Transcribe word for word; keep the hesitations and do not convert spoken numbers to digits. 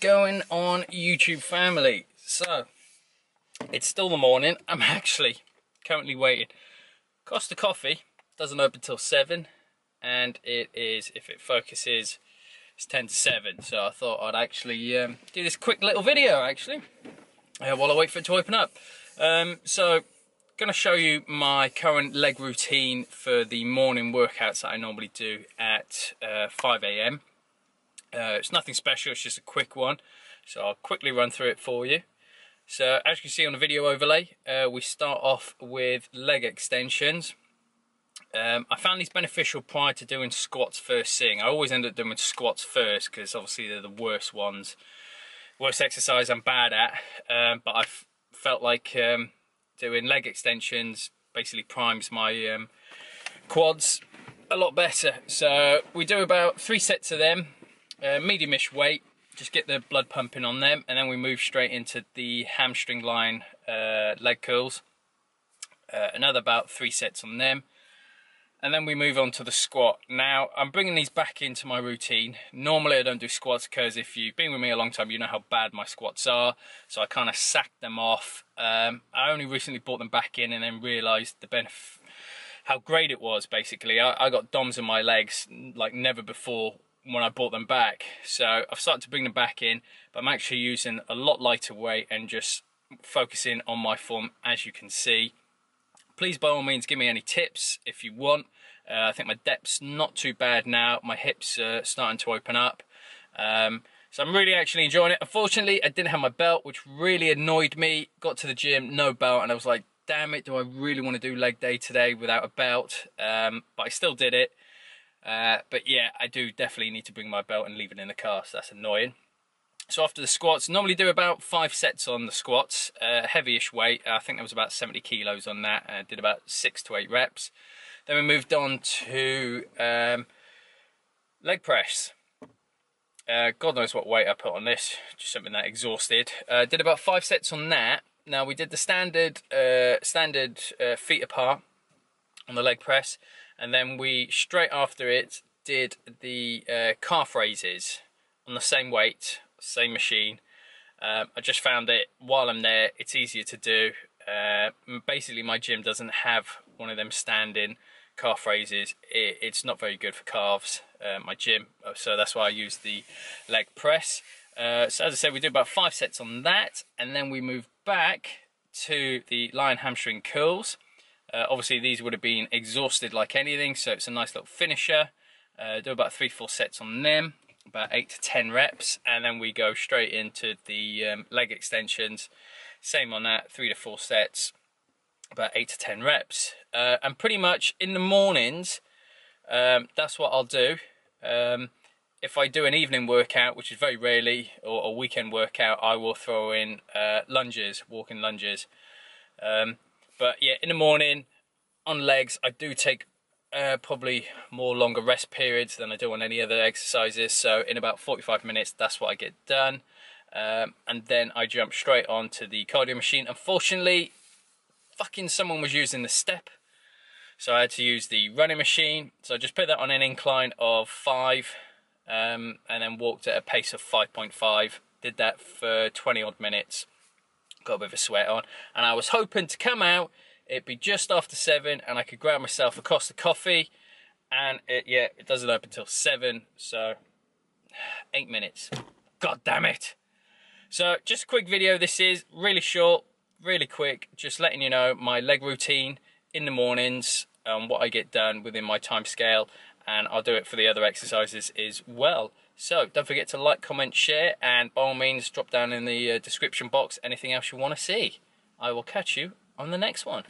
going on, YouTube family? So it's still the morning. I'm actually currently waiting. Costa Coffee doesn't open till seven, and it is, if it focuses, it's ten to seven. So I thought I'd actually um, do this quick little video actually uh, while I wait for it to open up. Um, so gonna show you my current leg routine for the morning workouts that I normally do at uh, five A M Uh, it's nothing special, it's just a quick one, so I'll quickly run through it for you. So as you can see on the video overlay, uh, we start off with leg extensions. Um, I found these beneficial prior to doing squats first thing. I always end up doing squats first because obviously they're the worst ones, worst exercise I'm bad at, um, but I felt like um, doing leg extensions basically primes my um, quads a lot better. So we do about three sets of them. Uh, medium-ish weight, just get the blood pumping on them, and then we move straight into the hamstring line uh, leg curls, uh, another about three sets on them, and then we move on to the squat. Now I'm bringing these back into my routine. Normally I don't do squats because if you've been with me a long time you know how bad my squats are, so I kind of sacked them off. um, I only recently brought them back in and then realized the benefit, how great it was. Basically I, I got DOMS in my legs like never before when I bought them back, so I've started to bring them back in, but I'm actually using a lot lighter weight and just focusing on my form, as you can see. Please by all means give me any tips if you want. uh, I think my depth's not too bad now, my hips are starting to open up, um, so I'm really actually enjoying it. Unfortunately I didn't have my belt, which really annoyed me. Got to the gym, no belt, and I was like, damn it, do I really want to do leg day today without a belt? Um, but I still did it. Uh, but yeah, I do definitely need to bring my belt and leave it in the car, so that's annoying. So after the squats, normally do about five sets on the squats, uh, heavyish weight. I think there was about seventy kilos on that, and I did about six to eight reps. Then we moved on to um, leg press. Uh, God knows what weight I put on this, just something that exhausted. Uh, did about five sets on that. Now we did the standard, uh, standard uh, feet apart on the leg press. And then we, straight after it, did the uh, calf raises on the same weight, same machine. Um, I just found that while I'm there, it's easier to do. Uh, basically, my gym doesn't have one of them standing calf raises. It, it's not very good for calves, uh, my gym, so that's why I use the leg press. Uh, so as I said, we did about five sets on that, and then we move back to the lion hamstring curls. Uh, obviously these would have been exhausted like anything, so it's a nice little finisher. Uh, do about three, four sets on them, about eight to ten reps, and then we go straight into the um, leg extensions. Same on that, three to four sets, about eight to ten reps. Uh, and pretty much in the mornings, um, that's what I'll do. Um, if I do an evening workout, which is very rarely, or a weekend workout, I will throw in uh, lunges, walking lunges. Um, But yeah, in the morning, on legs, I do take uh, probably more longer rest periods than I do on any other exercises. So in about forty-five minutes, that's what I get done. Um, and then I jump straight onto the cardio machine. Unfortunately, fucking someone was using the step, so I had to use the running machine. So I just put that on an incline of five, um, and then walked at a pace of five point five. Did that for twenty odd minutes. Got a bit of a sweat on, and I was hoping to come out, it'd be just after seven, and I could grab myself a Costa Coffee, and it, yeah, it doesn't open till seven, so eight minutes, god damn it. So just a quick video, this is really short, really quick, just letting you know my leg routine in the mornings, um, what I get done within my time scale, and I'll do it for the other exercises as well. So don't forget to like, comment, share, and by all means drop down in the uh, description box anything else you want to see. I will catch you on the next one.